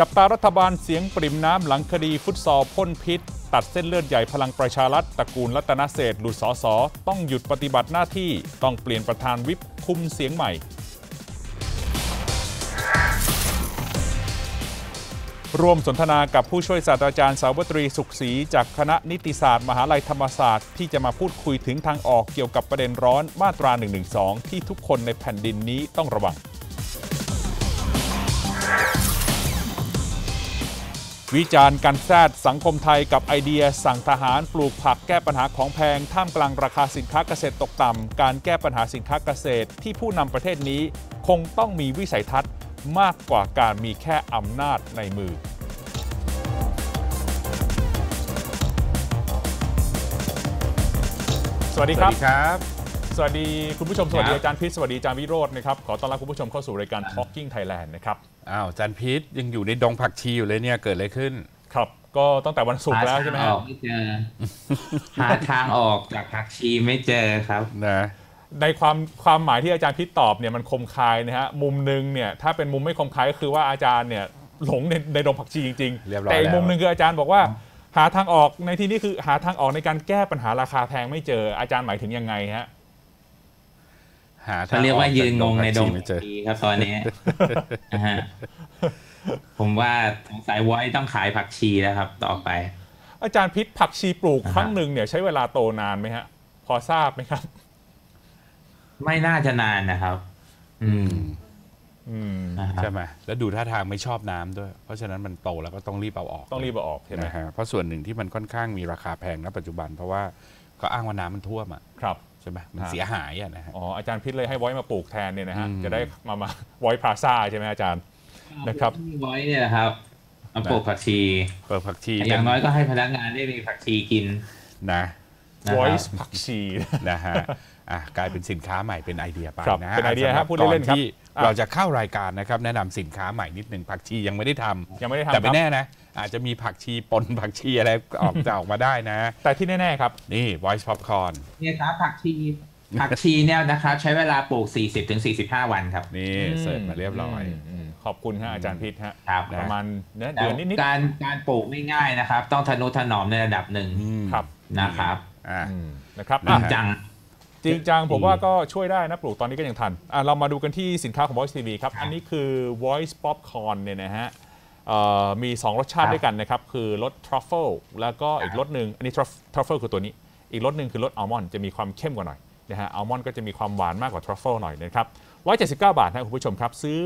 จับตารัฐบาลเสียงปริ่มน้ำหลังคดีฟุตซอลพ่นพิษตัดเส้นเลือดใหญ่พลังประชารัฐตระกูลรัตนเศรษฐ์หลุดสส.ต้องหยุดปฏิบัติหน้าที่ต้องเปลี่ยนประธานวิปคุมเสียงใหม่ร่วมสนทนากับผู้ช่วยศาสตราจารย์สาวตรีสุขศรีจากคณะนิติศาสตร์มหาลัยธรรมศาสตร์ที่จะมาพูดคุยถึงทางออกเกี่ยวกับประเด็นร้อนมาตรา 112 ที่ทุกคนในแผ่นดินนี้ต้องระวังวิจารณ์การแซดสังคมไทยกับไอเดียสั่งทหารปลูกผักแก้ปัญหาของแพงท่ามกลางราคาสินค้าเกษตรตกต่ำการแก้ปัญหาสินค้าเกษตรที่ผู้นำประเทศนี้คงต้องมีวิสัยทัศน์มากกว่าการมีแค่อำนาจในมือสวัสดีครับสวัสดีคุณผู้ชมสวัสดีอาจารย์พิษสวัสดีอาจารย์วิโรจน์นะครับขอต้อนรับคุณผู้ชมเข้าสู่รายการ Talking Thailand นะครับอ้าวอาจารย์พิษยังอยู่ในดงผักชีอยู่เลยเนี่ยเกิดอะไรขึ้นครับก็ตั้งแต่วันศุกร์แล้วใช่ไหมครับไม่เจอหาทางออกจากผักชีไม่เจอครับนะในความหมายที่อาจารย์พิษตอบเนี่ยมันคมคายนะฮะมุมหนึ่งเนี่ยถ้าเป็นมุมไม่คมคายก็คือว่าอาจารย์เนี่ยหลงในดงผักชีจริงๆแต่อีกมุมหนึ่งคืออาจารย์บอกว่าหาทางออกในที่นี้คือหาทางออกในการแก้ปัญหาราคาแพงไม่เจออาจารย์หมายถึงยังไงฮะเขาเรียกว่ายืนงงในดงผักชีครับตอนนี้ผมว่าสงสัยว่าต้องขายผักชีแล้วครับต่อไปอาจารย์พิษผักชีปลูกครั้งหนึ่งเนี่ยใช้เวลาโตนานไหมฮะพอทราบไหมครับไม่น่าจะนานนะครับใช่ไหมแล้วดูท่าทางไม่ชอบน้ำด้วยเพราะฉะนั้นมันโตแล้วก็ต้องรีบเอาออกใช่ไหมฮะเพราะส่วนหนึ่งที่มันค่อนข้างมีราคาแพงณปัจจุบันเพราะว่าเขาอ้างว่าน้ำมันท่วมอ่ะครับใช่ไหมมันเสียหายอ่ะนะฮะอ๋ออาจารย์พิษเลยให้ไว้มาปลูกแทนเนี่ยนะฮะจะได้มาไว้พลาซ่าใช่ไหมอาจารย์นะครับไว้เนี่ยครับมาปลูกผักชีอย่างน้อยก็ให้พนักงานได้มีผักชีกินนะไว้ผักชีนะฮะกลายเป็นสินค้าใหม่เป็นไอเดียไปนะฮะเป็นไอเดียครับพูดเล่นๆครับเราจะเข้ารายการนะครับแนะนำสินค้าใหม่นิดหนึ่งผักชียังไม่ได้ทำแต่ไม่แน่นะอาจจะมีผักชีปนผักชีอะไรออกมาได้นะแต่ที่แน่ๆครับนี่ voice popcorn นี่ครับผักชีเนี่ยนะครับใช้เวลาปลูก 40-45 วันครับนี่เสร็จมาเรียบร้อยขอบคุณฮะอาจารย์พิษฮะประมาณเดือนนิดๆการปลูกไม่ง่ายนะครับต้องทะนุถนอมในระดับหนึ่งนะครับจริงจังผมว่าก็ช่วยได้นะปลูกตอนนี้ก็ยังทันเรามาดูกันที่สินค้าของ VoiceTV ครับอันนี้คือ Voice Popcorn เนี่ยนะฮะมี2รสชาติด้วยกันนะครับคือรส Truffle แล้วก็อีกรสหนึ่งอันนี้ Truffle คือตัวนี้อีกรสหนึ่งคือรส Almond จะมีความเข้มกว่าหน่อยนะฮะ Almond ก็จะมีความหวานมากกว่า Truffle หน่อยนะครับ179 บาทนะคุณผู้ชมครับซื้อ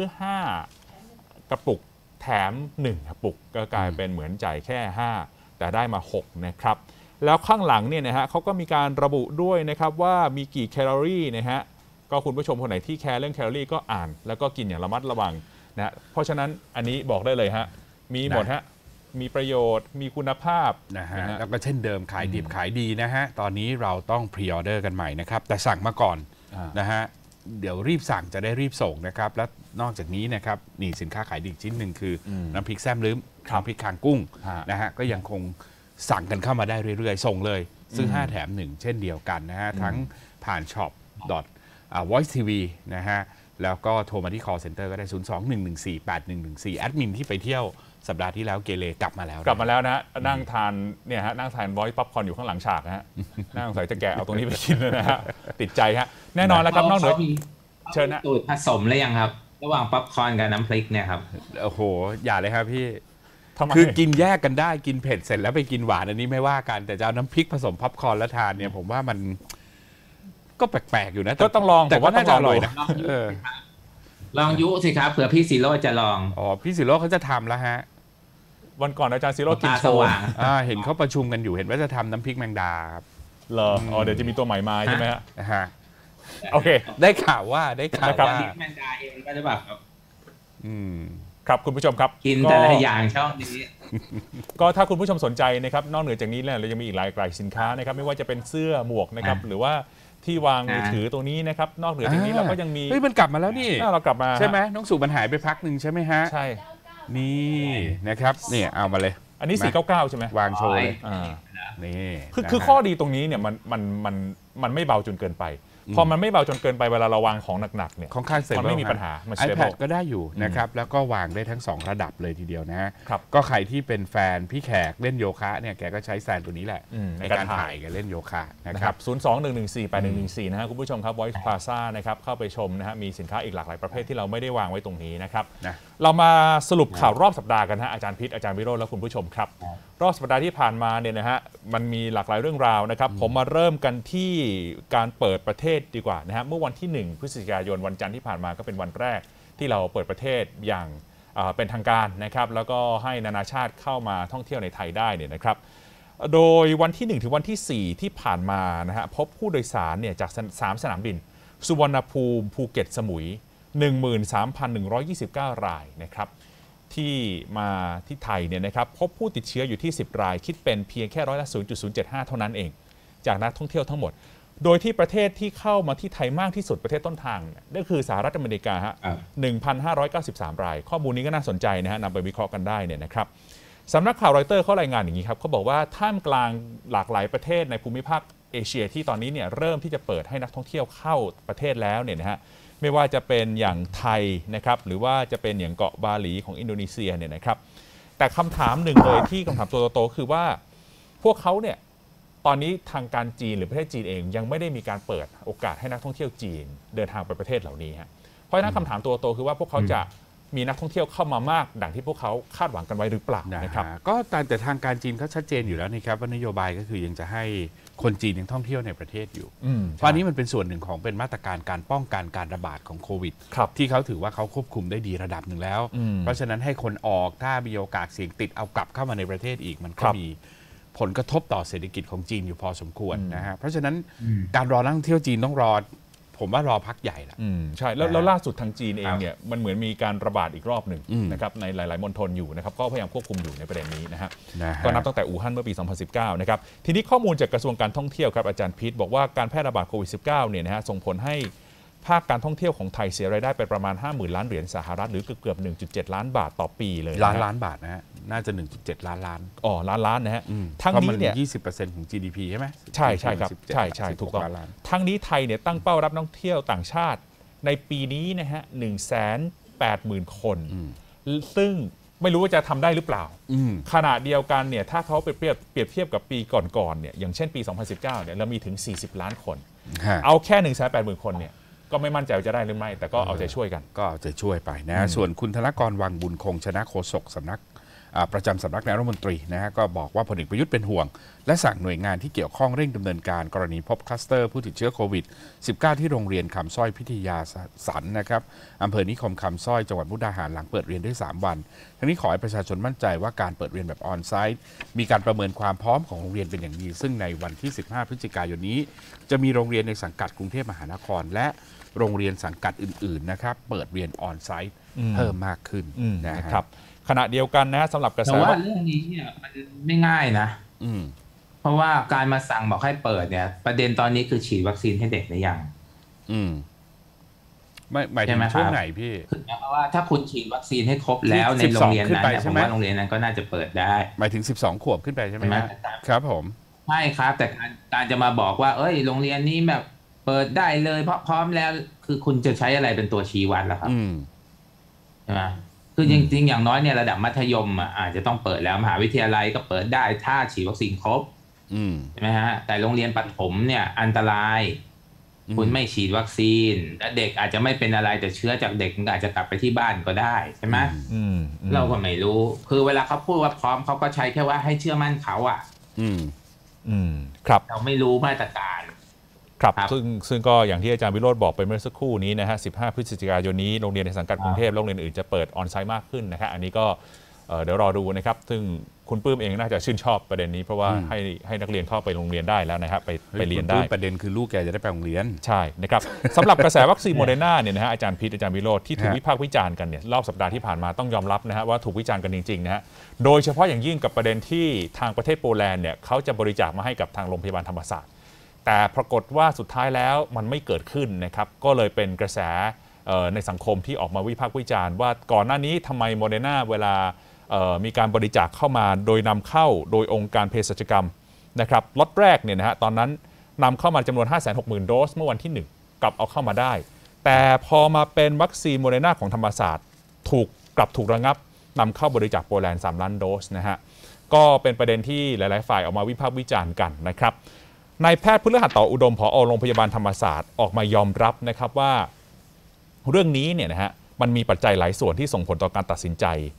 5กระปุกแถม1กระปุกก็กลายเป็นเหมือนจ่ายแค่5แต่ได้มา6นะครับแล้วข้างหลังเนี่ยนะฮะเขาก็มีการระบุด้วยนะครับว่ามีกี่แคลอรี่นะฮะก็คุณผู้ชมคนไหนที่แคร์เรื่องแคลอรี่ก็อ่านแล้วก็กินอย่างระมัดระวังนะเพราะฉะนั้นอันนี้บอกได้เลยฮะมีหมดฮะมีประโยชน์มีคุณภาพนะฮะแล้วก็เช่นเดิมขายดิบขายดีนะฮะตอนนี้เราต้องพรีออเดอร์กันใหม่นะครับแต่สั่งมาก่อนนะฮะเดี๋ยวรีบสั่งจะได้รีบส่งนะครับและนอกจากนี้นะครับนี่สินค้าขายดีชิ้นหนึ่งคือน้ำพริกแซมลืมน้ำพริกคางกุ้งนะฮะก็ยังคงสั่งกันเข้ามาได้เรื่อยๆส่งเลยซึ่ง5แถม1เช่นเดียวกันนะฮะทั้งผ่าน shop.voicetv นะฮะแล้วก็โทรมาที่ call center ก็ได้ 02-114-8114 แอดมินที่ไปเที่ยวสัปดาห์ที่แล้วเกเรกลับมาแล้วนะนั่งทานเนี่ยฮะนั่งทาน voice popcorn อยู่ข้างหลังฉากนะฮะนั่งใส่จะแกะเอาตรงนี้ไปกินนะฮะติดใจฮะแน่นอนแล้วครับนอกเหนือเชิญนะตูดผสมเลยยังครับระหว่าง popcorn กับน้ำพริกเนี่ยครับโอ้โหอย่าเลยครับพี่คือกินแยกกันได้กินเผ็ดเสร็จแล้วไปกินหวานอันนี้ไม่ว่ากันแต่จะเอาน้ำพริกผสมพับคอนแล้วทานเนี่ยผมว่ามันก็แปลกๆอยู่นะก็ต้องลองแต่ว่าน่าจะอร่อยนะลองยุสิครับเผื่อพี่ศิโรจน์จะลองอ๋อพี่ศิโรจน์เขาจะทำแล้วฮะวันก่อนอาจารย์ศิโรจน์กินโชว์เห็นเขาประชุมกันอยู่เห็นว่าจะทำน้ำพริกแมงดาครับเหรออ๋อเดี๋ยวจะมีตัวใหม่มาใช่ไหมฮะโอเคได้ข่าวว่าน้ำพริกแมงดาเองก็จะแบบครับคุณผู้ชมครับกินแต่ละอย่างช่องนี้ก็ถ้าคุณผู้ชมสนใจนะครับนอกเหนือจากนี้แล้วเรายังมีอีกหลายสินค้านะครับไม่ว่าจะเป็นเสื้อหมวกนะครับหรือว่าที่วางมือถือตัวนี้นะครับนอกเหนือจากนี้เราก็ยังมีมันกลับมาแล้วนี่เรากลับมาใช่ไหมน้องสู่มันหายไปพักหนึ่งใช่ไหมฮะใช่นี่นะครับนี่เอามาเลยอันนี้499ใช่ไหมวางโชว์เลยนี่คือข้อดีตรงนี้เนี่ยมันไม่เบาจนเกินไป พอมันไม่เบาจนเกินไปเวลาเราวางของหนักๆเนี่ยมันไม่มีปัญหา iPad ก็ได้อยู่นะครับแล้วก็วางได้ทั้ง2ระดับเลยทีเดียวนะฮะก็ใครที่เป็นแฟนพี่แขกเล่นโยคะเนี่ยแกก็ใช้แซนตัวนี้แหละในการถ่ายกันเล่นโยคะนะครับ02-114-8114นะฮะคุณผู้ชมครับ Voice Plaza นะครับเข้าไปชมนะฮะมีสินค้าอีกหลากหลายประเภทที่เราไม่ได้วางไว้ตรงนี้นะครับเรามาสรุปข่าวรอบสัปดาห์กันฮะอาจารย์พิษอาจารย์วิโรจน์และคุณผู้ชมครับรอบสัปดาห์ที่ผ่านมาเนี่ยนะฮะมันมีหลากหลายเรื่องราวนะครับผมมาเริ่มกันที่การเปิดประเทศดีกว่านะฮะเมื่อวันที่1 พฤศจิกายนวันจันทร์ที่ผ่านมาก็เป็นวันแรกที่เราเปิดประเทศอย่างเป็นทางการนะครับแล้วก็ให้นานาชาติเข้ามาท่องเที่ยวในไทยได้เนี่ยนะครับโดยวันที่1ถึงวันที่4ที่ผ่านมานะฮะพบผู้โดยสารเนี่ยจาก3 สนามบินสุวรรณภูมิภูเก็ตสมุย 13,129 รายนะครับที่มาที่ไทยเนี่ยนะครับพบผู้ติดเชื้ออยู่ที่10รายคิดเป็นเพียงแค่0.075%เท่านั้นเองจากนักท่องเที่ยวทั้งหมดโดยที่ประเทศที่เข้ามาที่ไทยมากที่สุดประเทศต้นทางนั่นคือสหรัฐอเมริกาฮะ 1,593 รายข้อมูลนี้ก็น่าสนใจนะฮะนำไปวิเคราะห์กันได้เนี่ยนะครับสำนักข่าวรอยเตอร์เขารายงานอย่างนี้ครับเขาบอกว่าท่ามกลางหลากหลายประเทศในภูมิภาคเอเชียที่ตอนนี้เนี่ยเริ่มที่จะเปิดให้นักท่องเที่ยวเข้าประเทศแล้วเนี่ยนะฮะไม่ว่าจะเป็นอย่างไทยนะครับหรือว่าจะเป็นอย่างเกาะบาหลีของอินโดนีเซียเนี่ยนะครับแต่คำถามหนึ่งเลยที่คำถามตัวโตๆคือว่าพวกเขาเนี่ยตอนนี้ทางการจีนหรือประเทศจีนเองยังไม่ได้มีการเปิดโอกาสให้นักท่องเที่ยวจีนเดินทางไปประเทศเหล่านี้ฮะเพราะฉะนั้นคำถามตัวโตคือว่าพวกเขาจะมีนักท่องเที่ยวเข้ามามากดังที่พวกเขาคาดหวังกันไว้หรือเปล่านะครับก็แต่ทางการจีนเขาชัดเจนอยู่แล้วนะครับว่านโยบายก็คือยังจะให้คนจีนยังท่องเที่ยวในประเทศอยู่เพราะนี้มันเป็นส่วนหนึ่งของเป็นมาตรการการป้องกันการระบาดของโควิดที่เขาถือว่าเขาควบคุมได้ดีระดับหนึ่งแล้วเพราะฉะนั้นให้คนออกถ้ามีโอกาสเสี่ยงติดเอากลับเข้ามาในประเทศอีกมันก็มีผลกระทบต่อเศรษฐกิจของจีนอยู่พอสมควรนะฮะเพราะฉะนั้นการรอนักท่องเที่ยวจีนต้องรอผมว่ารอพักใหญ่ละใช่แล้วล่าสุดทางจีนเองเนี่ยมันเหมือนมีการระบาดอีกรอบหนึ่งนะครับในหลายๆมณฑลอยู่นะครับก็พยายามควบคุมอยู่ในประเด็นนี้นะฮะก็นับตั้งแต่อู่ฮั่นเมื่อปี 2019 นะครับทีนี้ข้อมูลจากกระทรวงการท่องเที่ยวครับอาจารย์พีทบอกว่าการแพร่ระบาดโควิด -19 เนี่ยนะฮะส่งผลให้ภาคการท่องเที่ยวของไทยเสียรายได้ไปประมาณ 50,000 ล้านเหรียญสหรัฐหรือเกือบ 1.7 ล้านบาทต่อปีเลยล้านบาทนะฮะน่าจะ 1.7 ล้านล้านอ๋อล้านนะฮะทั้งนี้เนี่ย 20% ของ GDP ใช่ไหมใช่ครับใช่ถูกต้องทั้งนี้ไทยเนี่ยตั้งเป้ารับนักท่องเที่ยวต่างชาติในปีนี้นะฮะ 180,000 คนซึ่งไม่รู้ว่าจะทำได้หรือเปล่าขณะเดียวกันเนี่ยถ้าเขาเปรียบเทียบกับปีก่อนๆเนี่ยอย่างเช่นปี 2019 เนี่ยเรามีถึง 40 ล้านคนเอาแค่ 180,000 คนเนี่ยก็ไม่มั่นใจจะได้หรือไม่แต่ก็เอาใจช่วยกันก็เอาใจช่วยไปนะส่วนคุณธนกรวังบุญคงชนะโฆษกสำนักประจำสำนักนายรัฐมนตรีนะฮะก็บอกว่าพลเอกประยุทธ์เป็นห่วงและสั่งหน่วยงานที่เกี่ยวข้องเร่งดำเนินการกรณีพบคลัสเตอร์ผู้ติดเชื้อโควิด -19 ที่โรงเรียนคำสร้อยพิทยาสันนะครับอำเภอนิคมคำสร้อยจังหวัดมุกดาหารหลังเปิดเรียนได้3 วันทั้งนี้ขอให้ประชาชนมั่นใจว่าการเปิดเรียนแบบออนไซต์มีการประเมินความพร้อมของโรงเรียนเป็นอย่างดีซึ่งในวันที่ 15 พฤศจิกายนนี้จะมีโรงเรียนในสังกัดกรุงเทพมหานครและโรงเรียนสังกัดอื่นๆนะครับเปิดเรียนออนไซต์เพิ่มมากขึ้นนะครับขณะเดียวกันนะสำหรับกระแสแต่ว่าเรื่องนี้เนี่ยมันไม่ง่ายนะเพราะว่าการมาสั่งบอกให้เปิดเนี่ยประเด็นตอนนี้คือฉีดวัคซีนให้เด็กหรือยังไม่หมายถึงช่วงไหนพี่เพราะว่าถ้าคุณฉีดวัคซีนให้ครบแล้วในโรงเรียนนั้นผมว่าโรงเรียนนั้นก็น่าจะเปิดได้หมายถึง12 ขวบขึ้นไปใช่ไหมครับผมใช่ครับแต่การจะมาบอกว่าเอ้ยโรงเรียนนี้แบบเปิดได้เลยเพราะพร้อมแล้วคือคุณจะใช้อะไรเป็นตัวชี้วัดล่ะครับใช่ไหมคือจริงๆอย่างน้อยเนี่ยระดับมัธยมอาจจะต้องเปิดแล้วมหาวิทยาลัยก็เปิดได้ถ้าฉีดวัคซีนครบใช่ไหมฮะแต่โรงเรียนประถมเนี่ยอันตรายคุณไม่ฉีดวัคซีนและเด็กอาจจะไม่เป็นอะไรแต่เชื้อจากเด็กอาจจะกลับไปที่บ้านก็ได้ใช่ไหมเราก็ไม่รู้คือเวลาเขาพูดว่าพร้อมเขาก็ใช้แค่ว่าให้เชื่อมั่นเขาครับเราไม่รู้มาตรการครับซึ่งก็อย่างที่อาจารย์วิโรจน์บอกไปเมื่อสักครู่นี้นะฮะ 15 พฤศจิกายนนี้โรงเรียนในสังกัดกรุงเทพโรงเรียนอื่นจะเปิดออนไซต์มากขึ้นนะครับอันนี้ก็เดี๋ยวรอดูนะครับซึ่งคุณปื้มเองน่าจะชื่นชอบประเด็นนี้เพราะว่าให้นักเรียนเข้าไปโรงเรียนได้แล้วนะครับไปเรียนได้ประเด็นคือลูกแกจะได้ไปโรงเรียนใช่นะครับสำหรับกระแสวัคซีนโมเดอร์นาเนี่ยนะฮะอาจารย์พิษอาจารย์วิโรจน์ที่ถูกวิพากษ์วิจารณ์กันเนี่ยรอบสัปดาห์ที่ผ่านมาต้องยอมรับนะฮะว่าถูกวิจารณ์กันจริงๆนะฮะโดยเฉพาะอย่างยิ่งกับประเด็นที่ทางประเทศโปแลนด์เนี่ยเขาจะบริจาคมาให้กับทางโรงพยาบาลธรรมศาสตร์แต่ปรากฏว่าสุดท้ายแล้วมันไม่เกิดขึ้นนะครับก็เลยเป็นกระแสในสังคมที่ออกมาวิพากษ์วิจารณ์ว่าก่อนหน้านี้ทำไมโมเดอร์นาเวลามีการบริจาคเข้ามาโดยนำเข้าโดยองค์การเภสัชกรรมนะครับล็อตแรกเนี่ยนะฮะตอนนั้นนำเข้ามาจำนวน 560,000 โดสเมื่อวันที่ 1 กลับเอาเข้ามาได้แต่พอมาเป็นวัคซีนโมเดอร์นาของธรรมศาสตร์กลับถูกระงับนำเข้าบริจาคโปแลนด์3 ล้านโดสนะฮะก็เป็นประเด็นที่หลายๆฝ่ายออกมาวิพากษ์วิจารณ์กันนะครับนายแพทย์พฤหัสต่ออุดมผอ.โรงพยาบาลธรรมศาสตร์ออกมายอมรับนะครับว่าเรื่องนี้เนี่ยนะฮะมันมีปัจจัยหลายส่วนที่ส่งผลต่อการตัดสินใจ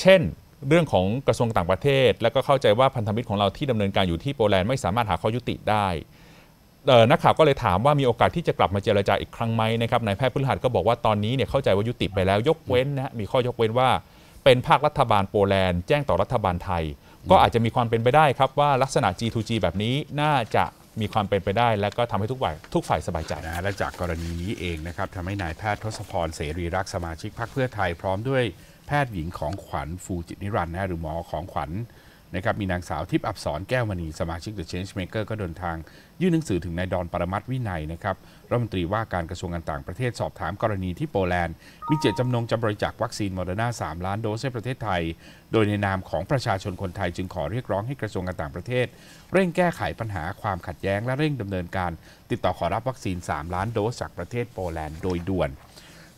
เช่นเรื่องของกระทรวงต่างประเทศแล้วก็เข้าใจว่าพันธมิตรของเราที่ดำเนินการอยู่ที่โปแลนด์ไม่สามารถหาข้อยุติได้นักข่าวก็เลยถามว่ามีโอกาสที่จะกลับมาเจรจาอีกครั้งไหมนะครับนายแพทย์พฤหัสก็บอกว่าตอนนี้เนี่ยเข้าใจว่ายุติไปแล้วยกเว้นนะมีข้อยกเว้นว่าเป็นภาครัฐบาลโปแลนด์แจ้งต่อรัฐบาลไทยก็อาจจะมีความเป็นไปได้ครับว่าลักษณะ G2G แบบนี้น่าจะมีความเป็นไปได้และก็ทำให้ทุกฝ่ายสบายใจนะและจากกรณีนี้เองนะครับทำให้นายแพทย์ทศพรเสรีรักษ์สมาชิกพรรคเพื่อไทยพร้อมด้วยแพทย์หญิงของขวัญฟูจิตนิรันดร์หรือหมอของขวัญ นะครับมีนางสาวทิพย์อับสรแก้วมณีสมาชิก The Changemaker ก็เดินทางยื่นหนังสือถึงนายดอนปรมัตถ์วินัยนะครับรัฐมนตรีว่าการกระทรวงการต่างประเทศสอบถามกรณีที่โปแลนด์มีเจตจำนงจะบริจาควัคซีนโมเดอร์นา3 ล้านโดสให้ประเทศไทยโดยในนามของประชาชนคนไทยจึงขอเรียกร้องให้กระทรวงการต่างประเทศเร่งแก้ไขปัญหาความขัดแย้งและเร่งดำเนินการติดต่อขอรับวัคซีน3 ล้านโดสจากประเทศโปแลนด์โดยด่วน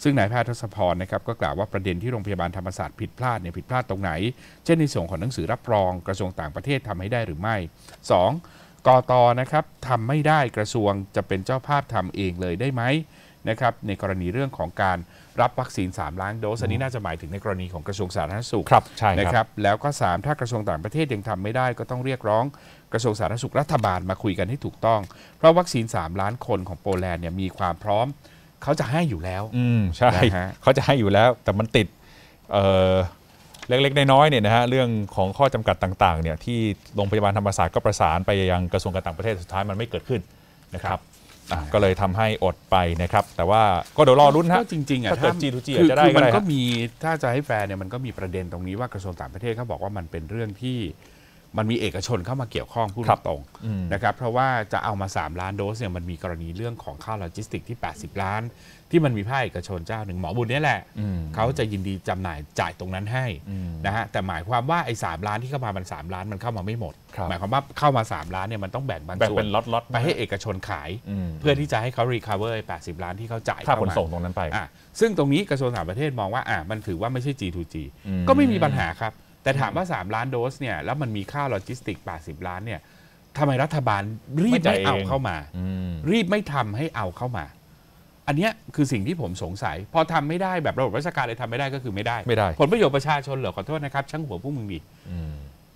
ซึ่งนายแพทย์ทศพรนะครับก็กล่าวว่าประเด็นที่โรงพยาบาลธรรมศาสตร์ผิดพลาดตรงไหนเช่นในส่วนของหนังสือรับรองกระทรวงต่างประเทศทำให้ได้หรือไม่ 2. กต.นะครับทำไม่ได้กระทรวงจะเป็นเจ้าภาพทำเองเลยได้ไหมนะครับในกรณีเรื่องของการรับวัคซีน3 ล้านโดสอันนี้น่าจะหมายถึงในกรณีของกระทรวงสาธารณสุขครับใช่นะครับแล้วก็3ถ้ากระทรวงต่างประเทศยังทำไม่ได้ก็ต้องเรียกร้องกระทรวงสาธารณสุขรัฐบาลมาคุยกันให้ถูกต้องเพราะวัคซีน3 ล้านคนของโปแลนด์เนี่ยมีความพร้อมเขาจะให้อยู่แล้วใช่เขาจะให้อยู่แล้วแต่มันติดเล็กๆน้อยๆเนี่ยนะฮะเรื่องของข้อจำกัดต่างๆเนี่ยที่โรงพยาบาลธรรมศาสตร์ก็ประสานไปยังกระทรวงการต่างประเทศสุดท้ายมันไม่เกิดขึ้นนะครับก็เลยทำให้อดไปนะครับแต่ว่าก็เดี๋ยวรอรุ่นฮะจริงๆถ้าเกิด G2G จะได้มันก็มีถ้าจะให้แฟร์เนี่ยมันก็มีประเด็นตรงนี้ว่ากระทรวงต่างประเทศเขาบอกว่ามันเป็นเรื่องที่มันมีเอกชนเข้ามาเกี่ยวข้องพูดตรงนะครับเพราะว่าจะเอามา3 ล้านโดสเนี่ยมันมีกรณีเรื่องของค่าโลจิสติกที่80 ล้านที่มันมีภาคเอกชนเจ้าหนึ่งหมอบุญนี่แหละเขาจะยินดีจำหน่ายจ่ายตรงนั้นให้นะฮะแต่หมายความว่าไอ้3 ล้านที่เข้ามามัน3 ล้านมันเข้ามาไม่หมดหมายความว่าเข้ามา3 ล้านเนี่ยมันต้องแบ่งบางส่วนเป็นล็อตไปให้เอกชนขายเพื่อที่จะให้เขา recover 80 ล้านที่เขาจ่ายค่าขนส่งตรงนั้นไปซึ่งตรงนี้กระทรวงต่างประเทศมองว่ามันถือว่าไม่ใช่ G2G ก็ไม่มีปัญหาครับแต่ถามว่า3 ล้านโดสเนี่ยแล้วมันมีค่าโลจิสติก80 ล้านเนี่ยทำไมรัฐบาลรีบไม่เอาเข้ามารีบไม่ทำให้เอาเข้ามาอันนี้คือสิ่งที่ผมสงสัยพอทำไม่ได้แบบระบบราชการเลยทำไม่ได้ก็คือไม่ได้ผลประโยชน์ประชาชนเหรอขอโทษนะครับช่างหัวพวกมึงดิ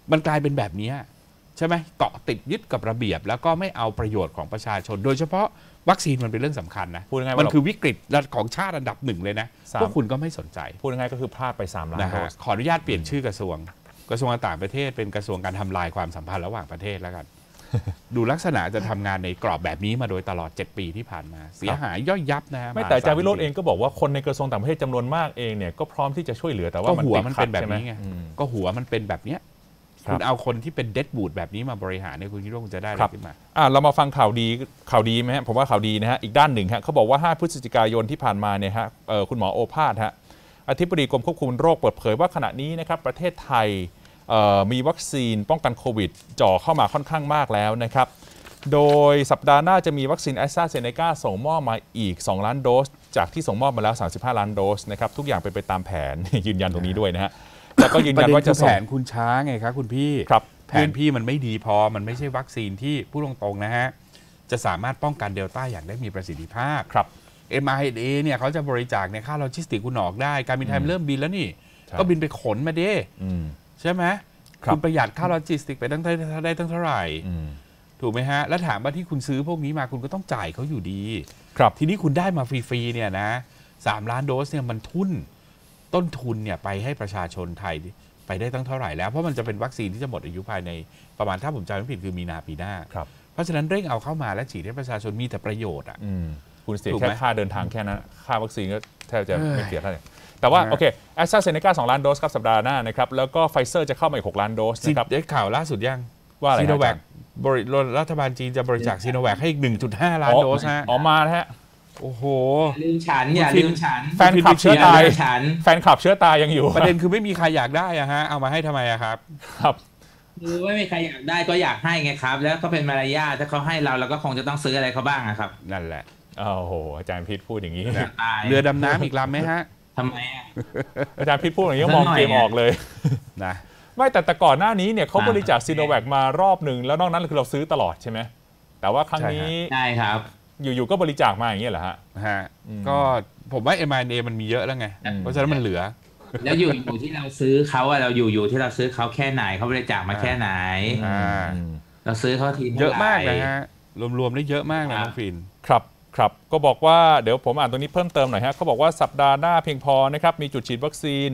มันกลายเป็นแบบนี้ใช่ไหมเกาะติดยึดกับระเบียบแล้วก็ไม่เอาประโยชน์ของประชาชนโดยเฉพาะวัคซีนมันเป็นเรื่องสำคัญนะมันคือวิกฤตของชาติอันดับหนึ่งเลยนะพวกคุณก็ไม่สนใจพูดง่ายก็คือพลาดไป3 ล้านโดสขออนุญาตเปลี่ยนชื่อกระทรวงต่างประเทศเป็นกระทรวงการทำลายความสัมพันธ์ระหว่างประเทศแล้วกันดูลักษณะจะทำงานในกรอบแบบนี้มาโดยตลอด7 ปีที่ผ่านมาเสียหายย่อยยับนะไม่แต่อาจารย์วิโรจน์เองก็บอกว่าคนในกระทรวงต่างประเทศจำนวนมากเองเนี่ยก็พร้อมที่จะช่วยเหลือแต่ว่าหัวมันเป็นแบบนี้ไงก็หัวมันเป็นแบบเนี้ยคุณเอาคนที่เป็นเดดบูดแบบนี้มาบริหารเนี่ยคุณคิดว่าคุณจะได้อะไรขึ้นมาเรามาฟังข่าวดีไหมฮะผมว่าข่าวดีนะฮะอีกด้านหนึ่งฮะเขาบอกว่า5 พฤศจิกายนที่ผ่านมาเนี่ยฮะคุณหมอโอภาสฮะอธิบดีกรมควบคุมโรคเปิดเผยว่าขณะนี้นะครับประเทศไทยมีวัคซีนป้องกันโควิดจ่อเข้ามาค่อนข้างมากแล้วนะครับโดยสัปดาห์หน้าจะมีวัคซีนแอสตราเซเนกาส่งมอบมาอีก2 ล้านโดสจากที่ส่งมอบมาแล้ว35 ล้านโดสนะครับทุกอย่างเป็นไปตามแผนยืนยันตรงนี้ด้วยนะฮะแล้วก็ยืนยันว่าจะแผนคุณช้าไงครับคุณพี่แผนพี่มันไม่ดีพอมันไม่ใช่วัคซีนที่พูดตรงๆนะฮะจะสามารถป้องกันเดลต้าอย่างได้มีประสิทธิภาพครับ mRNA เนี่ยเขาจะบริจาคในค่าโลจิสติกคุณออกได้การบินไทยเริ่มบินแล้วนี่ก็บินไปขนมาดิใช่ไหมคุณประหยัดค่าโลจิสติกไปตั้งได้ตั้งเท่าไหร่ถูกไหมฮะแล้วถามว่าที่คุณซื้อพวกนี้มาคุณก็ต้องจ่ายเขาอยู่ดีครับทีนี้คุณได้มาฟรีๆเนี่ยนะ3 ล้านโดสเนี่ยมันต้นทุนเนี่ยไปให้ประชาชนไทยไปได้ตั้งเท่าไหร่แล้วเพราะมันจะเป็นวัคซีนที่จะหมดอายุภายในประมาณถ้าผมจำไม่ผิดคือมีนาปีหน้าเพราะฉะนั้นเร่งเอาเข้ามาและฉีดให้ประชาชนมีแต่ประโยชน์อ่ะคุณเสียแค่ค่าเดินทางแค่นั้นค่าวัคซีนก็แทบจะไม่เสียเท่าไหร่แต่ว่าโอเคแอสตราเซเนกา2 ล้านโดสครับสัปดาห์หน้านะครับแล้วก็ไฟเซอร์จะเข้ามาอีก6 ล้านโดสนะครับได้ข่าวล่าสุดยังว่าอะไรซีโนแวครัฐบาลจีนจะบริจาคซีโนแวคให้อีก 1.5 ล้านโดสฮะออกมาฮะโอ้โหลืมฉันอย่าลืมฉันแฟนคลับเชื้อตายแฟนคลับเชื้อตายยังอยู่ประเด็นคือไม่มีใครอยากได้อะฮะเอามาให้ทำไมอะครับคือไม่มีใครอยากได้ก็อยากให้ไงครับแล้วก็เป็นมารยาทถ้าเขาให้เราก็คงจะต้องซื้ออะไรเขาบ้างอะครับนั่นแหละ โอ้โหอาจารย์พิษพูดอย่างนี้นะเรือดำน้ำอีกลำไหมฮะทำไมอาจารย์พิษพูดอย่างนี้มองเกมออกเลยนะไม่แต่ก่อนหน้านี้เนี่ยเขาบริจาคซีโนแวคมารอบหนึ่งแล้วนอกนั้นคือเราซื้อตลอดใช่ไหมแต่ว่าครั้งนี้ใช่ครับอยู่ๆก็บริจาคมาอย่างนี้เหรอฮะก็ผมว่า mRNA มันมีเยอะแล้วไงเพราะฉะนั้นมันเหลือแล้วอยู่ที่เราซื้อเขาอะเราอยู่ที่เราซื้อเขาแค่ไหนเขาบริจาคมาแค่ไหนเราซื้อเขาทีเยอะมากนะฮะรวมๆได้เยอะมากนะน้องฟินครับครับก็บอกว่าเดี๋ยวผมอ่านตรงนี้เพิ่มเติมหน่อยฮะเขาบอกว่าสัปดาห์หน้าเพียงพอนะครับมีจุดฉีดวัคซีน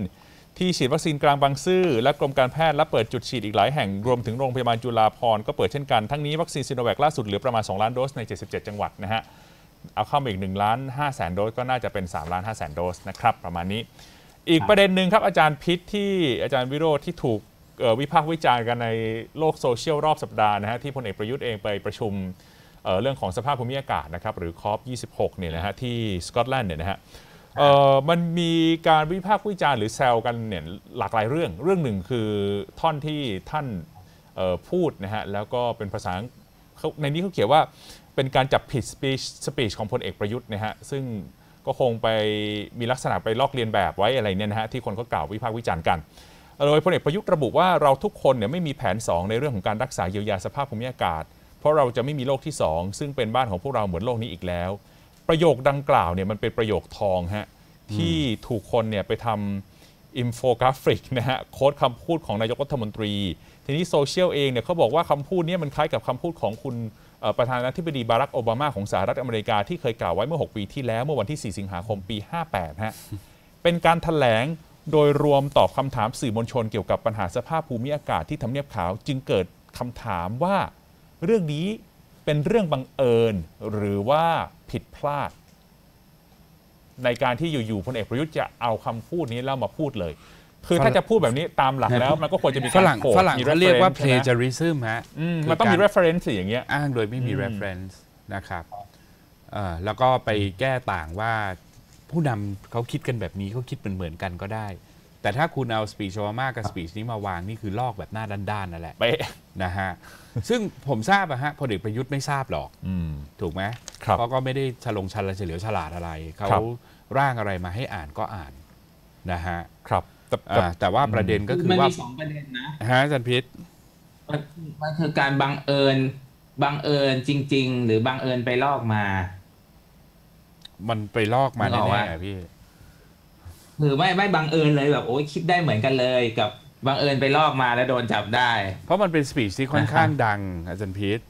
ที่ฉีดวัคซีนกลางบางซื่อและกรมการแพทย์และเปิดจุดฉีดอีกหลายแห่งรวมถึงโรงพยาบาลจุฬาภรณ์ก็เปิดเช่นกันทั้งนี้วัคซีนซิโนแวคล่าสุดเหลือประมาณ2 ล้านโดสใน77จังหวัดนะฮะเอาเข้ามาอีก1.5 ล้านโดสก็น่าจะเป็น3.5 ล้านโดสนะครับประมาณนี้อีกประเด็นหนึ่งครับอาจารย์พิษที่อาจารย์วิโรจน์ที่ถูกวิพากษ์วิจารณ์กันในโลกโซเชียลรอบสัปดาห์นะฮะที่พลเอกประยุทธ์เองไปประชุมเรื่องของสภาพภูมิอากาศนะครับหรือคอป 26เนี่ยนะฮะที่สกอตแลนด์เนี่ยนะฮะมันมีการวิพากษ์วิจารณ์หรือแซวกันเนี่ยหลากหลายเรื่องหนึ่งคือท่อนที่ท่านพูดนะฮะแล้วก็เป็นภาษาในนี้เขาเขียนว่าเป็นการจับผิดสปีชของพลเอกประยุทธ์นะฮะซึ่งก็คงไปมีลักษณะไปลอกเลียนแบบไว้อะไรเนี่ยนะฮะที่คนก็กล่าววิพากษ์วิจารณ์กันโดยพลเอกประยุทธ์ระบุว่าเราทุกคนเนี่ยไม่มีแผน2ในเรื่องของการรักษาเยียวยาสภาพภูมิอากาศเพราะเราจะไม่มีโลกที่2ซึ่งเป็นบ้านของพวกเราเหมือนโลกนี้อีกแล้วประโยคดังกล่าวเนี่ยมันเป็นประโยคทองฮะที่ถูกคนเนี่ยไปทำอินโฟกราฟิกนะฮะโค้ดคำพูดของนายกรัฐมนตรีทีนี้โซเชียลเองเนี่ยเขาบอกว่าคำพูดนี้มันคล้ายกับคำพูดของคุณประธานาธิบดีบารักโอบามาของสหรัฐอเมริกาที่เคยกล่าวไว้เมื่อ6 ปีที่แล้วเมื่อวันที่4 สิงหาคม ปี 58ฮะเป็นการแถลงโดยรวมตอบคำถามสื่อมวลชนเกี่ยวกับปัญหาสภาพภูมิอากาศที่ทำเนียบขาวจึงเกิดคำถามว่าเรื่องนี้เป็นเรื่องบังเอิญหรือว่าผิดพลาดในการที่อยู่ๆพลเอกประยุทธ์จะเอาคำพูดนี้แล้วมาพูดเลยคือถ้าจะพูดแบบนี้ตามหลักแล้วมันก็ควรจะมีการโผล่มีเรียกว่า plagiarism ฮะมันต้องมี reference อย่างเงี้ยอ้างโดยไม่มี reference นะครับแล้วก็ไปแก้ต่างว่าผู้นำเขาคิดกันแบบนี้เขาคิดเหมือนกันก็ได้แต่ถ้าคุณเอา speech โอบามากับ speech นี้มาวางนี่คือลอกแบบหน้าด้านๆนั่นแหละเป๊ะนะฮะซึ่งผมทราบอะฮะพลเอกประยุทธ์ไม่ทราบหรอกถูกไหมเขาก็ไม่ได้เฉลียวฉลาดอะไรเขาร่างอะไรมาให้อ่านก็อ่านนะฮะครับแต่ว่าประเด็นก็คือว่ามันมี2ประเด็นนะฮะอาจารย์พิษมันคือการบังเอิญจริงๆหรือบังเอิญไปลอกมามันไปลอกมาแน่ๆพี่คือไม่บังเอิญเลยแบบโอ้ยคิดได้เหมือนกันเลยกับบังเอิญไปลอกมาแล้วโดนจับได้เพราะมันเป็นสปีชที่ค่อนข้างดังอาจารย์พิษ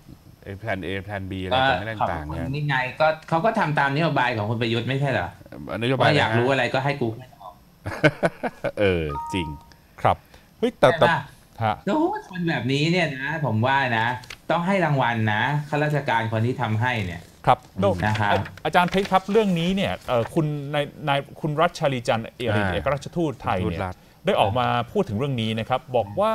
แผน A แผน B อะไรต่างๆเนี่ยนี่ไงก็เขาก็ทำตามนโยบายของคุณประยุทธ์ไม่ใช่เหรอนโยบายอยากรู้อะไรก็ให้กูจริงครับเฮ้ยแต่แล้วคนแบบนี้เนี่ยนะผมว่านะต้องให้รางวัลนะข้าราชการคนที่ทำให้เนี่ยครับนะครับอาจารย์เพชรครับเรื่องนี้เนี่ยคุณนายคุณรัชชาลีจันทร์เอกราชทูตไทยเนี่ยได้ออกมาพูดถึงเรื่องนี้นะครับบอกว่า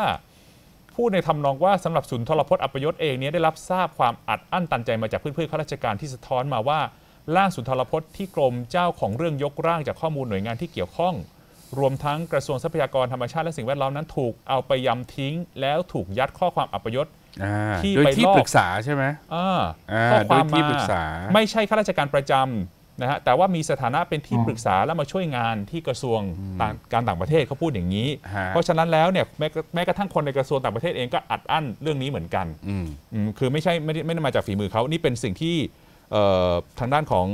พูดในทำนองว่าสำหรับศูนย์ทรพจน์อัปยศเองเนี่ยได้รับทราบความอัดอั้นตันใจมาจากเพื่อนๆข้าราชการที่สะท้อนมาว่าล่าสุนทรพจน์ที่กรมเจ้าของเรื่องยกร่างจากข้อมูลหน่วยงานที่เกี่ยวข้องรวมทั้งกระทรวงทรัพยากรธรรมชาติและสิ่งแวดล้อมนั้นถูกเอาไปยำทิ้งแล้วถูกยัดข้อความอัปยศที่ไปลอกปรึกษาใช่ไหมข้อความที่ปรึกษาไม่ใช่ข้าราชการประจำนะฮะแต่ว่ามีสถานะเป็นที่ปรึกษาและมาช่วยงานที่กระทรวงการต่างประเทศเขาพูดอย่างนี้เพราะฉะนั้นแล้วเนี่ยแม้กระทั่งคนในกระทรวงต่างประเทศเองก็อัดอั้นเรื่องนี้เหมือนกันคือไม่ได้มาจากฝีมือเขานี่เป็นสิ่งที่ทางด้านของ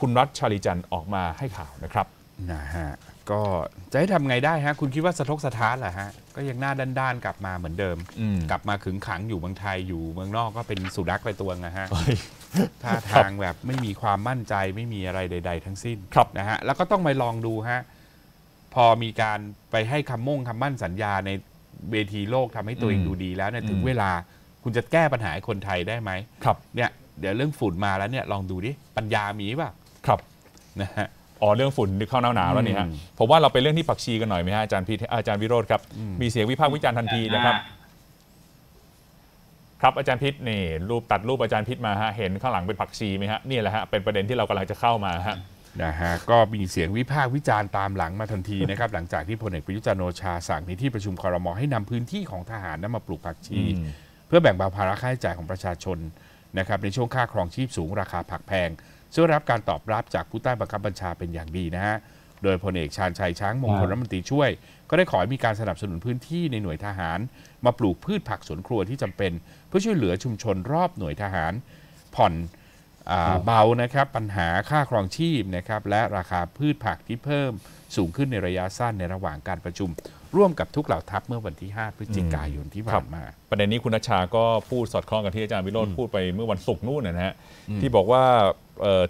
คุณรัชชาลีจันทร์ออกมาให้ข่าวนะครับนะฮะก็จะให้ทำไงได้ฮะคุณคิดว่าสะทกสะท้านเหรอฮะก็ยังหน้าด้านๆกลับมาเหมือนเดิมกลับมาขึงขังอยู่เมืองไทยอยู่เมืองนอกก็เป็นสุนัขไปตัวนะฮะท่าทางแบบไม่มีความมั่นใจไม่มีอะไรใดๆทั้งสิ้นนะฮะแล้วก็ต้องไปลองดูฮะพอมีการไปให้คำมั่นสัญญาในเวทีโลกทำให้ตัวเองดูดีแล้วเนี่ยถึงเวลาคุณจะแก้ปัญหาให้คนไทยได้ไหมเนี่ยเดี๋ยวเรื่องฝุ่นมาแล้วเนี่ยลองดูดิปัญญามีป่ะนะฮะเรื่องฝุ่นนึกเข้าหนาวแล้วนี่ฮะผมว่าเราไปเรื่องที่ผักชีกันหน่อยไหมฮะอาจารย์พิษอาจารย์วิโรจน์ครับมีเสียงวิพากษ์วิจารณ์ทันทีนะครับครับอาจารย์พิษนี่ตัดรูปอาจารย์พิษมาฮะเห็นข้างหลังเป็นผักชีไหมฮะนี่แหละฮะเป็นประเด็นที่เรากำลังจะเข้ามาฮะนะฮะก็มีเสียงวิพากษ์วิจารณ์ตามหลังมาทันทีนะครับหลังจากที่พลเอกประยุทธ์จันทร์โอชาสั่งในที่ประชุมครม.ให้นำพื้นที่ของทหารนั้นมาปลูกผักชีเพื่อแบ่งเบาภาระค่าใช้จ่ายของประชาชนนะครับในช่วงค่าครองชีพสูงราคาผักแพง ซึ่งรับการตอบรับจากผู้ใต้บังคับบัญชาเป็นอย่างดีนะฮะโดยพลเอกชาญชัยช้างมงคลรัฐมนตรีช่วยก็ได้ขอให้มีการสนับสนุนพื้นที่ในหน่วยทหารมาปลูกพืชผักสวนครัวที่จำเป็นเพื่อช่วยเหลือชุมชนรอบหน่วยทหารผ่อนเบานะครับปัญหาค่าครองชีพนะครับและราคาพืชผักที่เพิ่มสูงขึ้นในระยะสั้นในระหว่างการประชุมร่วมกับทุกเหล่าทัพเมื่อวันที่5พฤศจิกายนที่ผ่านมาประเด็นนี้คุณณัชชาก็พูดสอดคล้องกับที่อาจารย์วิโรจน์พูดไปเมื่อวันศุกร์นู่นนะฮะที่บอกว่า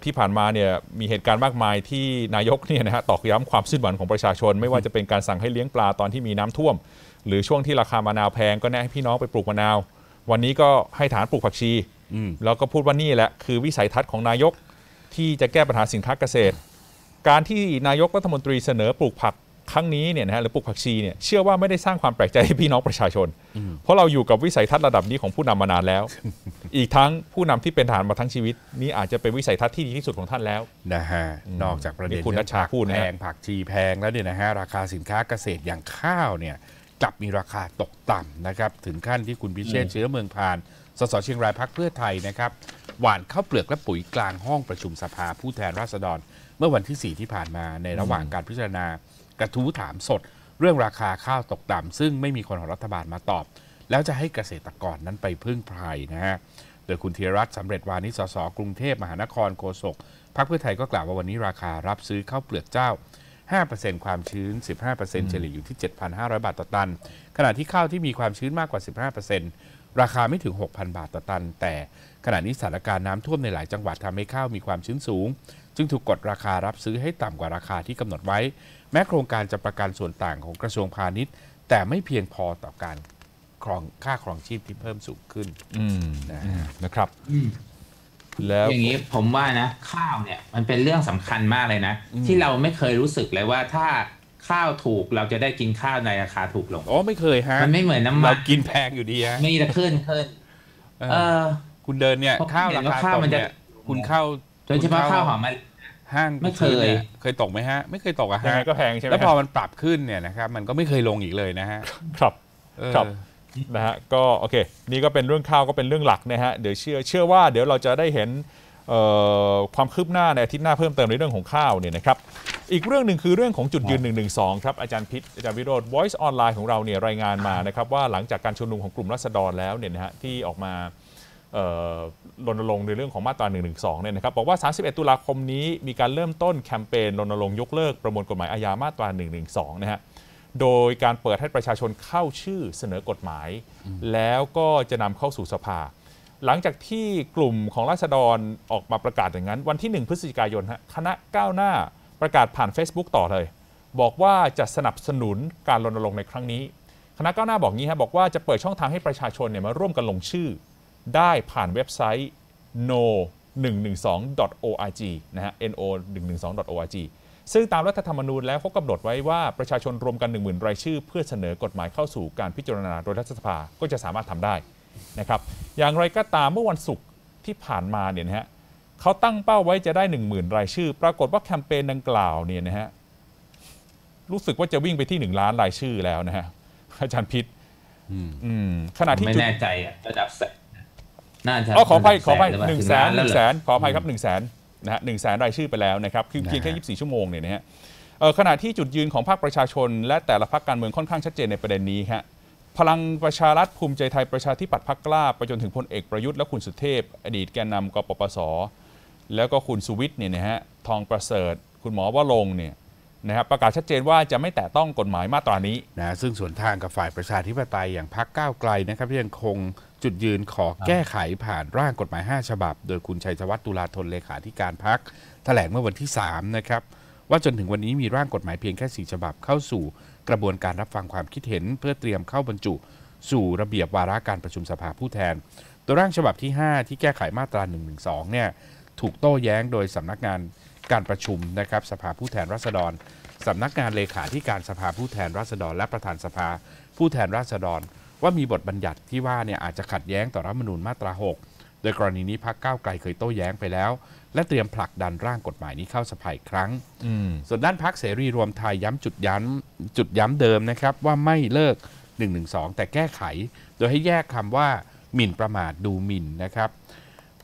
ที่ผ่านมาเนี่ยมีเหตุการณ์มากมายที่นายกเนี่ยนะฮะตอกย้ำความสิ้นหวังของประชาชนไม่ว่าจะเป็นการสั่งให้เลี้ยงปลาตอนที่มีน้ำท่วมหรือช่วงที่ราคามะนาวแพงก็แนะให้พี่น้องไปปลูกมะนาววันนี้ก็ให้ฐานปลูกผักชีแล้วก็พูดว่านี่แหละคือวิสัยทัศน์ของนายกที่จะแก้ปัญหาสินค้าเกษตรการที่นายกรัฐมนตรีเสนอปลูกผักครั้งนี้เนี่ยนะฮะหรือปลูกผักชีเนี่ยเชื่อว่าไม่ได้สร้างความแปลกใจให้พี่น้องประชาชนเพราะเราอยู่กับวิสัยทัศน์ระดับนี้ของผู้นำมานานแล้วอีกทั้งผู้นำที่เป็นทหารมาทั้งชีวิตนี้อาจจะเป็นวิสัยทัศน์ที่ดีที่สุดของท่านแล้วนะฮะนอกจากประเด็นคุณณัชชาพูดแพงผักชีแพงแล้วเนี่ยนะฮะราคาสินค้าเกษตรอย่างข้าวเนี่ยกลับมีราคาตกต่ำนะครับถึงขั้นที่คุณพิเชษฐ์เชื้อเมืองพานสสเชียงรายพรรคเพื่อไทยนะครับหว่านข้าวเปลือกและปุ๋ยกลางห้องประชุมสภาผู้แทนราษฎรเมื่อวันที่4ที่ผ่านมาในระหว่างการพิจารณากระทู้ถามสดเรื่องราคาข้าวตกต่ำซึ่งไม่มีคนของรัฐบาลมาตอบแล้วจะให้เกษตรกรนั้นไปพึ่งใครนะฮะโดยคุณธีรรัตน์สำเร็จวานิช สสกรุงเทพมหานครโฆษกพรรคเพื่อไทยก็กล่าวว่าวันนี้ราคารับซื้อข้าวเปลือกเจ้า 5% ความชื้น 15% เฉลี่ยอยู่ที่ 7,500 บาทต่อตันขณะที่ข้าวที่มีความชื้นมากกว่า 15% ราคาไม่ถึง 6,000 บาทต่อตันแต่ขณะนี้สถานการณ์น้ำท่วมในหลายจังหวัดทำให้ข้าวมีความชื้นสูงจึงถูกกดราคารับซื้อให้ต่ำกว่าราคาที่กำหนดไว้แม้โครงการจะประกันส่วนต่างของกระทรวงพาณิชย์แต่ไม่เพียงพอต่อการค่าครองชีพที่เพิ่มสูงขึ้นนะครับแล้วอย่างนี้ผมว่านะข้าวเนี่ยมันเป็นเรื่องสำคัญมากเลยนะที่เราไม่เคยรู้สึกเลยว่าถ้าข้าวถูกเราจะได้กินข้าวในราคาถูกลงอ๋อไม่เคยฮะมันไม่เหมือนน้ำมันเรากินแพงอยู่ดีฮะไม่จะขึ้นคุณเดินเนี่ยข้าวราคามันจะคุณข้าวโดยเฉพาะข้าวหอมห้างไม่เคยตกไหมฮะไม่เคยตกอะฮะก็แพงใช่ไหมแล้วพอมันปรับขึ้นเนี่ยนะครับมันก็ไม่เคยลงอีกเลยนะฮะครับนะฮะก็โอเคนี่ก็เป็นเรื่องข้าวก็เป็นเรื่องหลักนะฮะเดี๋ยวเชื่อว่าเดี๋ยวเราจะได้เห็นความคืบหน้าในอาทิตย์หน้าเพิ่มเติมในเรื่องของข้าวเนี่ยนะครับอีกเรื่องหนึ่งคือเรื่องของจุดยืน112ครับอาจารย์พิษอาจารย์วิโรจน์ Voice Online ของเราเนี่ยรายงานมานะครับว่าหลังจากการชุมนุมของกลุ่มราษฎรแล้วเนี่ยนะฮะที่ออกมารณรงค์ในเรื่องของมาตรา112เนี่ยนะครับบอกว่า31ตุลาคมนี้มีการเริ่มต้นแคมเปญรณรงค์ยกเลิกประมวลกฎหมายอาญามาตรา112นะฮะโดยการเปิดให้ประชาชนเข้าชื่อเสนอกฎหมายแล้วก็จะนำเข้าสู่สภาหลังจากที่กลุ่มของราษฎรออกมาประกาศอย่างนั้นวันที่1พฤศจิกายนฮะคณะก้าวหน้าประกาศผ่าน Facebook ต่อเลยบอกว่าจะสนับสนุนการรณรงค์ในครั้งนี้คณะก้าวหน้าบอกงี้ฮะบอกว่าจะเปิดช่องทางให้ประชาชนเนี่ยมาร่วมกันลงชื่อได้ผ่านเว็บไซต์ no112.org นะฮะ no112.org ซึ่งตามรัฐธรรมนูญแล้วเขากำหนดไว้ว่าประชาชนรวมกัน 10,000 รายชื่อเพื่อเสนอกฎหมายเข้าสู่การพิจารณาโดยรัฐสภาก็จะสามารถทำได้นะครับอย่างไรก็ตามเมื่อวันศุกร์ที่ผ่านมาเนี่ยนะฮะเขาตั้งเป้าไว้จะได้ 10,000 รายชื่อปรากฏว่าแคมเปญดังกล่าวเนี่ยนะฮะรู้สึกว่าจะวิ่งไปที่1ล้านรายชื่อแล้วนะฮะอาจารย์พิษขณะที่ไม่แน่ใจระดับแสนขออภัย100,000ขออภัยครับ100,000นะฮะ100,000รายชื่อไปแล้วนะครับคือเพียงแค่24ชั่วโมงเนี่ยนะฮะขณะที่จุดยืนของภาคประชาชนและแต่ละพรรคการเมืองค่อนข้างชัดเจนในประเด็นนี้ฮะพลังประชารัฐภูมิใจไทยประชาธิปัตย์พรรคกล้าไปจนถึงพลเอกประยุทธ์และคุณสุเทพอดีตแกนนำกปปสแล้วก็คุณสุวิทย์เนี่ยนะฮะทองประเสริฐคุณหมอวรงค์เนี่ยนะครับประกาศชัดเจนว่าจะไม่แตะต้องกฎหมายมาตรานี้นะซึ่งส่วนทางกับฝ่ายประชาธิปไตยอย่างพรรคก้าวไกลนะครับที่ยังคงจุดยืนขอแก้ไขผ่านร่างกฎหมาย5ฉบับโดยคุณชัยธวัฒน์ตุลาธนเลขาธิการพรรคแถลงเมื่อวันที่3นะครับว่าจนถึงวันนี้มีร่างกฎหมายเพียงแค่4ฉบับเข้าสู่กระบวนการรับฟังความคิดเห็นเพื่อเตรียมเข้าบรรจุสู่ระเบียบวาระการประชุมสภาผู้แทนตัวร่างฉบับที่5ที่แก้ไขมาตรา112เนี่ยถูกโต้แย้งโดยสำนักงานการประชุมนะครับสภาผู้แทนราษฎรสำนักงานเลขาธิการสภาผู้แทนราษฎรและประธานสภาผู้แทนราษฎรว่ามีบทบัญญัติที่ว่าเนี่ยอาจจะขัดแย้งต่อรัฐธรรมนูญมาตรา6โดยกรณีนี้พรรคก้าวไกลเคยโต้แย้งไปแล้วและเตรียมผลักดันร่างกฎหมายนี้เข้าสภาอีกครั้งส่วนด้านพรรคเสรีรวมไทยย้ำจุดเดิมนะครับว่าไม่เลิก112แต่แก้ไขโดยให้แยกคำว่าหมิ่นประมาทดูหมิ่นนะครับ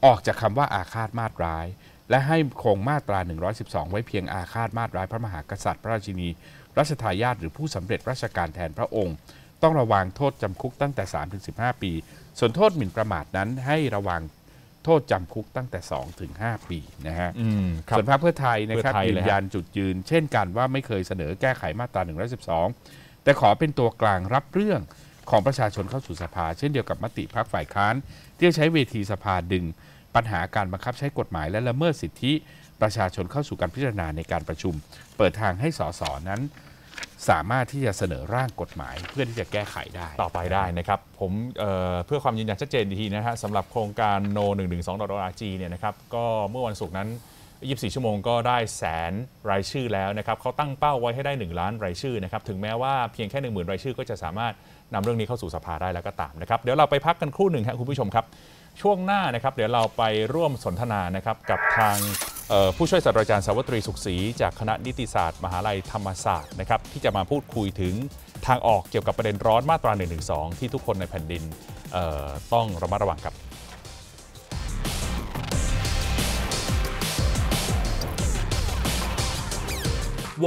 ออกจากคำว่าอาฆาตมาตร้าย และให้คงมาตรา112ไว้เพียงอาฆาตมาตร้ายพระมหากษัตริย์พระราชินีรัชทายาทหรือผู้สำเร็จราชการแทนพระองค์ต้องระวังโทษจำคุกตั้งแต่ 3-15 ปีส่วนโทษหมิ่นประมาทนั้นให้ระวังโทษจำคุกตั้งแต่ 2-5 ปีนะฮะส่วนพรรคเพื่อไทยนะครับยืนยันจุดยืนเช่นกันว่าไม่เคยเสนอแก้ไขมาตรา112แต่ขอเป็นตัวกลางรับเรื่องของประชาชนเข้าสู่สภาเช่นเดียวกับมติพรรคฝ่ายค้านที่ใช้เวทีสภาดึงปัญหาการบังคับใช้กฎหมายและละเมิดสิทธิประชาชนเข้าสู่การพิจารณาในการประชุมเปิดทางให้ส.ส.นั้นสามารถที่จะเสนอร่างกฎหมายเพื่อที่จะแก้ไขได้ต่อไปได้นะครับผมเพื่อความยืนยันชัดเจนทีนะฮะสำหรับโครงการโน 112.org เนี่ยนะครับก็เมื่อวันศุกร์นั้น24 ชั่วโมงก็ได้100,000 รายชื่อแล้วนะครับเขาตั้งเป้าไว้ให้ได้1,000,000 รายชื่อนะครับถึงแม้ว่าเพียงแค่10,000 รายชื่อก็จะสามารถนำเรื่องนี้เข้าสู่สภาได้แล้วก็ตามนะครับเดี๋ยวเราไปพักกันครู่หนึ่งครับคุณผู้ชมครับช่วงหน้านะครับเดี๋ยวเราไปร่วมสนทนานะครับกับทางผู้ช่วยศาสตราจารย์สาวตรีสุขศรีจากคณะนิติศาสตร์มหาลัยธรรมศาสตร์นะครับที่จะมาพูดคุยถึงทางออกเกี่ยวกับประเด็นร้อนมาตรา 112 ที่ทุกคนในแผ่นดินต้องระมัดระวังครับ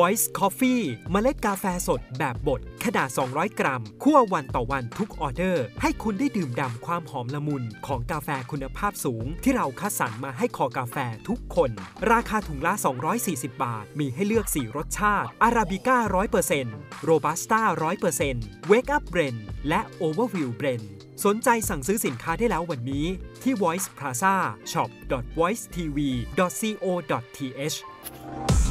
Voice Coffee เมล็ดกาแฟสดแบบบดขนาด200 กรัมคั่ววันต่อวันทุกออเดอร์ให้คุณได้ดื่มด่ำความหอมละมุนของกาแฟคุณภาพสูงที่เราคัดสรรมาให้คอกาแฟทุกคนราคาถุงละ240 บาทมีให้เลือก4รสชาติอาราบิก้า 100% โรบัสต้า 100% Wake Up Blend และ Overview Blend สนใจสั่งซื้อสินค้าได้แล้ววันนี้ที่ voice plaza shop.voicetv.co.th